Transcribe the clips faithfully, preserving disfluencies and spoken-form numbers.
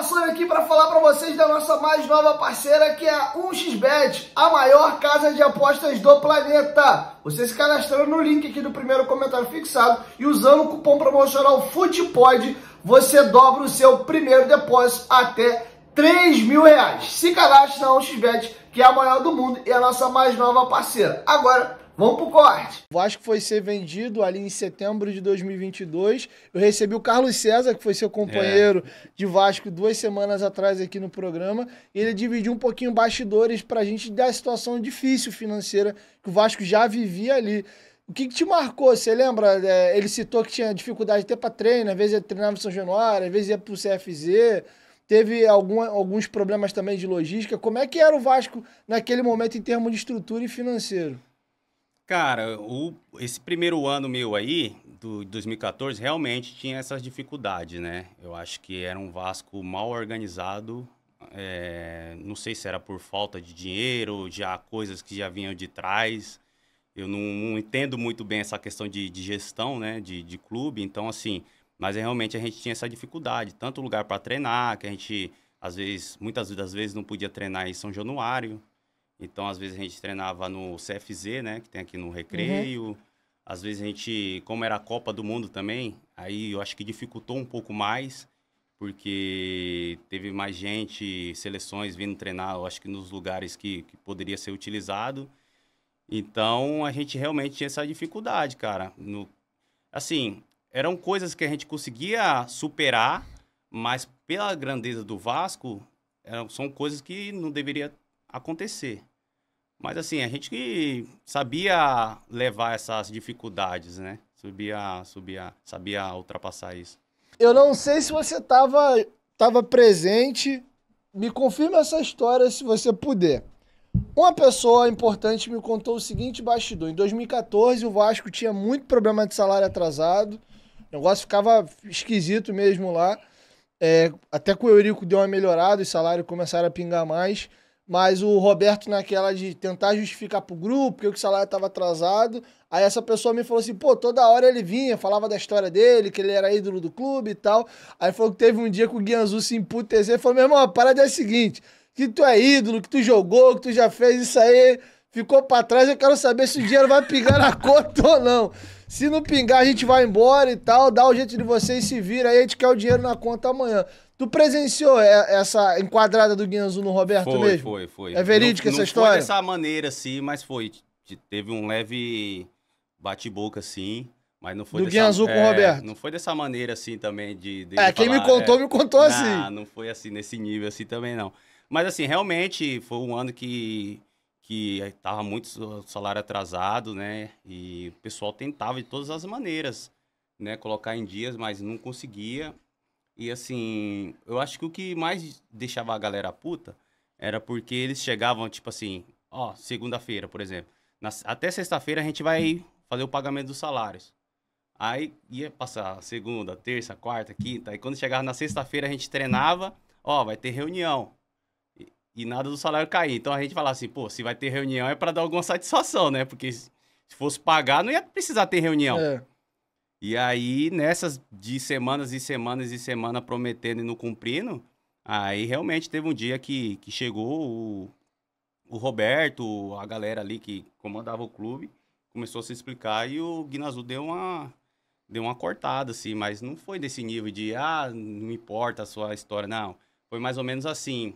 informações aqui para falar para vocês da nossa mais nova parceira, que é a um xbet, a maior casa de apostas do planeta. Você se cadastrando no link aqui do primeiro comentário fixado e usando o cupom promocional FUTPOD, você dobra o seu primeiro depósito até três mil reais. Se cadastre na um xbet, que é a maior do mundo e a nossa mais nova parceira. Agora, vamos pro corte. O Vasco foi ser vendido ali em setembro de dois mil e vinte e dois. Eu recebi o Carlos César, que foi seu companheiro é. de Vasco duas semanas atrás aqui no programa. Ele dividiu um pouquinho bastidores pra gente da situação difícil financeira que o Vasco já vivia ali. O que, que te marcou? Você lembra? Ele citou que tinha dificuldade até pra treino. Às vezes ele treinava em São Januário, às vezes ia pro C F Z. Teve algum, alguns problemas também de logística. Como é que era o Vasco naquele momento em termos de estrutura e financeiro? Cara, o, esse primeiro ano meu aí, do dois mil e quatorze, realmente tinha essas dificuldades, né? Eu acho que era um Vasco mal organizado, é, não sei se era por falta de dinheiro, já coisas que já vinham de trás. Eu não, não entendo muito bem essa questão de, de gestão, né, de, de clube, então assim, mas realmente a gente tinha essa dificuldade, tanto lugar para treinar, que a gente, às vezes, muitas das vezes não podia treinar em São Januário. Então, às vezes, a gente treinava no C F Z, né? Que tem aqui no Recreio. Uhum. Às vezes, a gente... Como era a Copa do Mundo também, aí eu acho que dificultou um pouco mais, porque teve mais gente, seleções vindo treinar, eu acho que nos lugares que, que poderia ser utilizado. Então, a gente realmente tinha essa dificuldade, cara. No, assim, eram coisas que a gente conseguia superar, mas pela grandeza do Vasco, eram, são coisas que não deveria acontecer. Mas assim, a gente que sabia levar essas dificuldades, né? Subia, subia, sabia ultrapassar isso. Eu não sei se você estava tava presente. Me confirma essa história se você puder. Uma pessoa importante me contou o seguinte bastidor. Em dois mil e quatorze, o Vasco tinha muito problema de salário atrasado. O negócio ficava esquisito mesmo lá. É, até que o Eurico deu uma melhorada, os salários começaram a pingar mais. Mas o Roberto, naquela de tentar justificar pro grupo, porque o salário estava atrasado, aí essa pessoa me falou assim, pô, toda hora ele vinha, falava da história dele, que ele era ídolo do clube e tal. Aí falou que teve um dia que o Guinazu se emputeceu e falou, meu irmão, a parada é a seguinte, que tu é ídolo, que tu jogou, que tu já fez isso aí, ficou pra trás, eu quero saber se o dinheiro vai pingar na conta ou não. Se não pingar, a gente vai embora e tal, dá o jeito de vocês se vir, aí a gente quer o dinheiro na conta amanhã. Tu presenciou essa enquadrada do Guinazu no Roberto foi, mesmo? Foi, foi, foi. É verídica não, essa não história? Não foi dessa maneira, assim, mas foi. Teve um leve bate-boca, assim, mas não foi do dessa... Do Guinazu com é, o Roberto? Não foi dessa maneira, assim, também, de... de é, quem falar, me contou, é, me contou assim. Não, não foi assim, nesse nível, assim, também, não. Mas, assim, realmente, foi um ano que... que tava muito salário atrasado, né? E o pessoal tentava de todas as maneiras, né? Colocar em dias, mas não conseguia. E assim, eu acho que o que mais deixava a galera puta era porque eles chegavam, tipo assim, ó, segunda-feira, por exemplo. Na, até sexta-feira a gente vai fazer o pagamento dos salários. Aí ia passar segunda, terça, quarta, quinta. Aí quando chegava na sexta-feira a gente treinava, ó, vai ter reunião. E nada do salário cair. Então a gente falava assim, pô, se vai ter reunião é para dar alguma satisfação, né? Porque se fosse pagar, não ia precisar ter reunião. É. E aí, nessas de semanas e semanas e semana prometendo e não cumprindo, aí realmente teve um dia que, que chegou o, o Roberto, a galera ali que comandava o clube, começou a se explicar e o Guinazu deu uma, deu uma cortada, assim, mas não foi desse nível de, ah, não importa a sua história, não. Foi mais ou menos assim...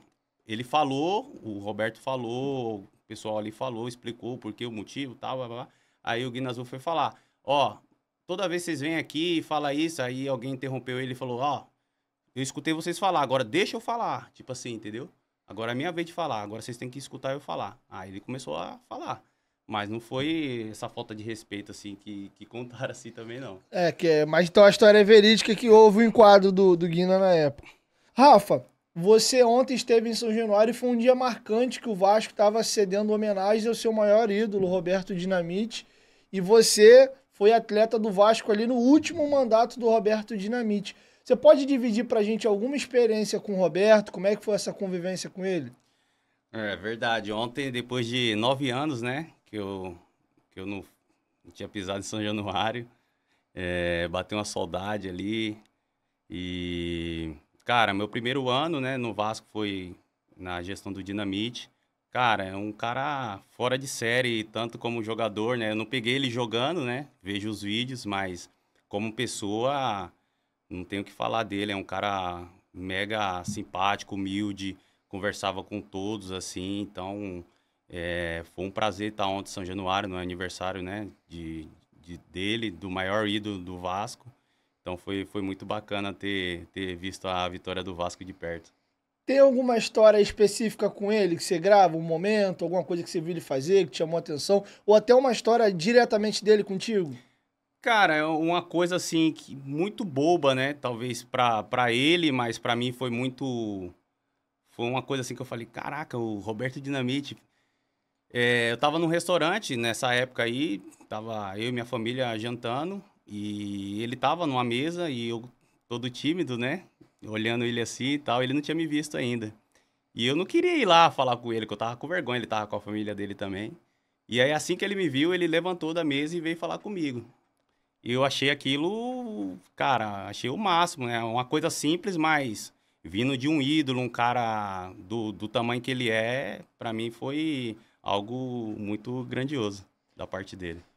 Ele falou, o Roberto falou, o pessoal ali falou, explicou por que o motivo, tal, blá, blá, blá. Aí o Guinazu foi falar, ó, toda vez que vocês vêm aqui e falam isso, aí alguém interrompeu ele e falou, ó, eu escutei vocês falar, agora deixa eu falar, tipo assim, entendeu? Agora é minha vez de falar, agora vocês têm que escutar eu falar. Aí ele começou a falar. Mas não foi essa falta de respeito, assim, que, que contaram assim também, não. É, que é, mas então a história é verídica que houve o enquadro do, do Guina na época. Rafa... Você ontem esteve em São Januário e foi um dia marcante que o Vasco estava cedendo homenagem ao seu maior ídolo, Roberto Dinamite. E você foi atleta do Vasco ali no último mandato do Roberto Dinamite. Você pode dividir pra gente alguma experiência com o Roberto? Como é que foi essa convivência com ele? É verdade. Ontem, depois de nove anos, né, que eu, que eu não, não tinha pisado em São Januário, é, bateu uma saudade ali e... Cara, meu primeiro ano, né, no Vasco foi na gestão do Dinamite. Cara, é um cara fora de série, tanto como jogador, né? Eu não peguei ele jogando, né? Vejo os vídeos, mas como pessoa, não tenho o que falar dele. É um cara mega simpático, humilde, conversava com todos, assim. Então, é, foi um prazer estar ontem em São Januário, no aniversário, né? De, de, dele, do maior ídolo do Vasco. Então, foi, foi muito bacana ter, ter visto a vitória do Vasco de perto. Tem alguma história específica com ele que você grava, um momento, alguma coisa que você viu ele fazer, que te chamou a atenção? Ou até uma história diretamente dele contigo? Cara, é uma coisa assim, que muito boba, né? Talvez pra, pra ele, mas pra mim foi muito... Foi uma coisa assim que eu falei, caraca, o Roberto Dinamite... É, eu tava num restaurante nessa época aí, tava eu e minha família jantando, e ele tava numa mesa e eu todo tímido, né? Olhando ele assim e tal, ele não tinha me visto ainda. E eu não queria ir lá falar com ele, que eu tava com vergonha, ele tava com a família dele também. E aí, assim que ele me viu, ele levantou da mesa e veio falar comigo. E eu achei aquilo, cara, achei o máximo, né? Uma coisa simples, mas vindo de um ídolo, um cara do, do tamanho que ele é, pra mim foi algo muito grandioso da parte dele.